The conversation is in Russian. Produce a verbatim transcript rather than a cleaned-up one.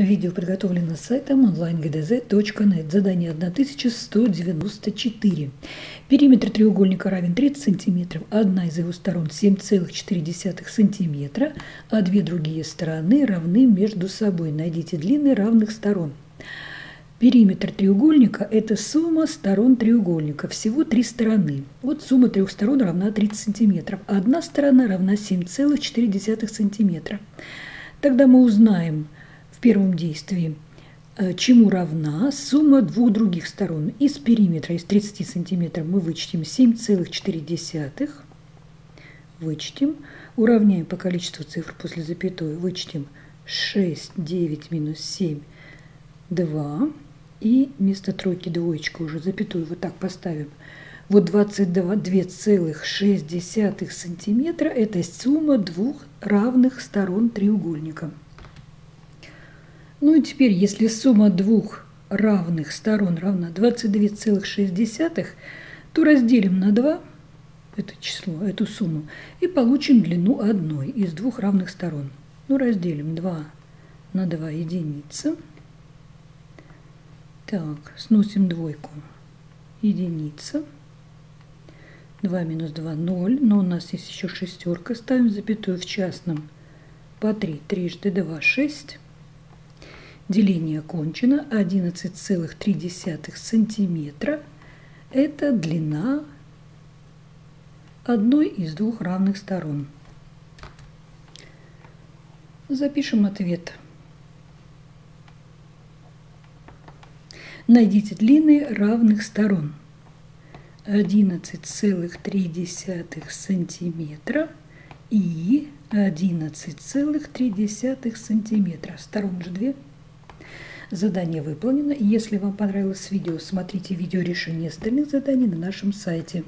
Видео приготовлено сайтом онлайн гдз точка нет. Задание одна тысяча сто девяносто четыре. Периметр треугольника равен тридцать сантиметров. Одна из его сторон семь целых четыре десятых сантиметра, а две другие стороны равны между собой. Найдите длины равных сторон. Периметр треугольника – это сумма сторон треугольника. Всего три стороны. Вот сумма трех сторон равна тридцати сантиметров. Одна сторона равна семь целых четыре десятых сантиметра. Тогда мы узнаем в первом действии, чему равна сумма двух других сторон. Из периметра, из тридцати сантиметров, мы вычтем семь целых четыре десятых. Вычтем. Уравняем по количеству цифр после запятой. Вычтем шесть, девять минус семь, два. И вместо тройки двоечку уже запятую вот так поставим. Вот двадцать два целых шесть десятых сантиметра – это сумма двух равных сторон треугольника. Ну и теперь, если сумма двух равных сторон равна двадцати двум целым шести десятым, то разделим на два это число, эту сумму, и получим длину одной из двух равных сторон. Ну, разделим два на два единица. Так, сносим двойку. Единица. два минус два – ноль. Но у нас есть еще шестерка. Ставим запятую в частном. По три. трижды два – шесть. Деление окончено. одиннадцать целых три десятых сантиметра – это длина одной из двух равных сторон. Запишем ответ. Найдите длины равных сторон. одиннадцать целых три десятых сантиметра и одиннадцать целых три десятых сантиметра. Сторон же две. Задание выполнено. Если вам понравилось видео, смотрите видео решения остальных заданий на нашем сайте.